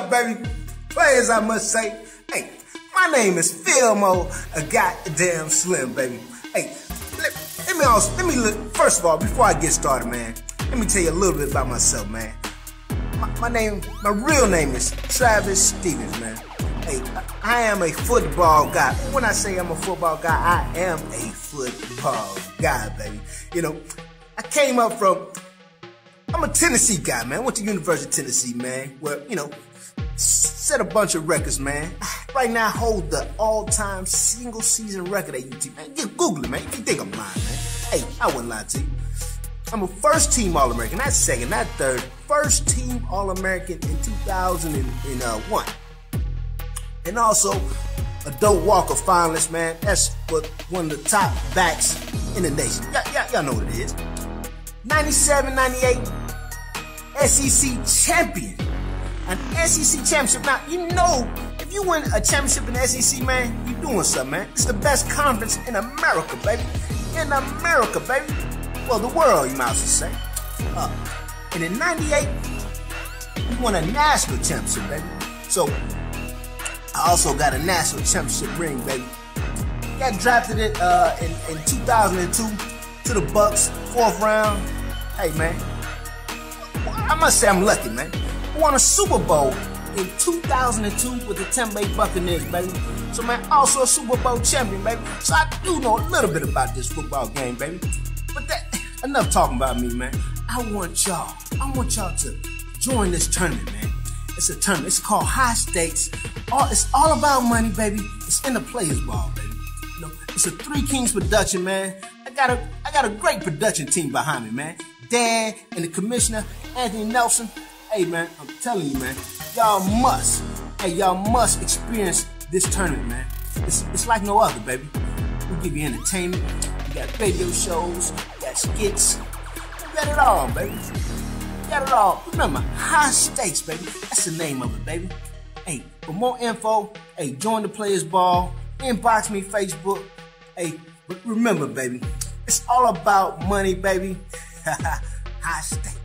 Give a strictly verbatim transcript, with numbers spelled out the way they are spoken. up, baby? Players, I must say. Hey, my name is Fillmo, a goddamn Slim, baby. Hey, let, let me also, let me look, first of all, before I get started, man, let me tell you a little bit about myself, man. My, my name, my real name is Travis Stevens, man. Hey, I am a football guy. When I say I'm a football guy, I am a football guy, baby. You know, I came up from, I'm a Tennessee guy, man. I went to University of Tennessee, man, where, you know, set a bunch of records, man. Right now, I hold the all-time single-season record at U T, man. Just Google it, man. You think I'm lying, man. Hey, I wouldn't lie to you. I'm a first-team All-American, not second, not third. First-team All-American in two thousand one. And also, a Doak Walker finalist, man. That's what one of the top backs in the nation. Y'all know what it is. ninety-seven ninety-eight S E C champion. An S E C championship. Now, you know, if you win a championship in the S E C, man, you're doing something, man. It's the best conference in America, baby. In America, baby. Well, the world, you might as well say. Uh, and in ninety-eight, we won a national championship, baby. So, I also got a national championship ring, baby. Got drafted it uh, in, in two thousand two to the Bucks, fourth round. Hey, man, I must say I'm lucky, man. Won a Super Bowl in two thousand two with the Tampa Bay Buccaneers, baby. So, man, also a Super Bowl champion, baby. So, I do know a little bit about this football game, baby. But that, enough talking about me, man. I want y'all, I want y'all to join this tournament, man. It's a tournament. It's called High Stakes. All, it's all about money, baby. It's in the Players Ball, baby. You know, it's a Three Kings production, man. I got a, I got a great production team behind me, man. Dan and the commissioner, Anthony Nelson. Hey, man, I'm telling you, man, y'all must, hey, y'all must experience this tournament, man. It's, it's like no other, baby. We give you entertainment, we got radio shows, we got skits, we got it all, baby. We got it all. Remember, High Stakes, baby. That's the name of it, baby. Hey, for more info, hey, join the Players Ball, inbox me Facebook. Hey, but remember, baby, it's all about money, baby. High Stakes.